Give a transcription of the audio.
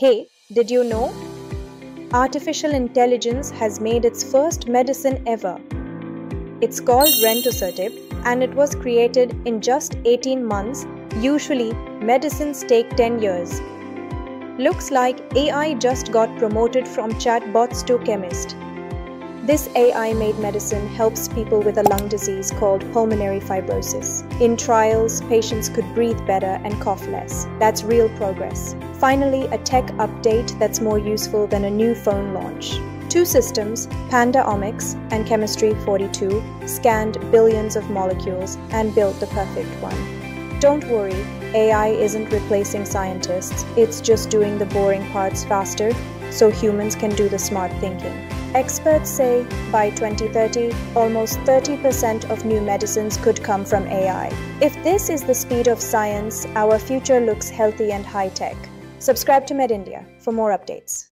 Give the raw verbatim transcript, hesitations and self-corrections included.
Hey, did you know? Artificial intelligence has made its first medicine ever. It's called Rentosertib and it was created in just eighteen months. Usually, medicines take ten years. Looks like A I just got promoted from chatbots to chemist. This A I-made medicine helps people with a lung disease called pulmonary fibrosis. In trials, patients could breathe better and cough less. That's real progress. Finally, a tech update that's more useful than a new phone launch. Two systems, PandaOmics and Chemistry forty-two, scanned billions of molecules and built the perfect one. Don't worry, A I isn't replacing scientists. It's just doing the boring parts faster, so humans can do the smart thinking. Experts say by twenty thirty, almost thirty percent of new medicines could come from A I. If this is the speed of science, our future looks healthy and high-tech. Subscribe to MedIndia for more updates.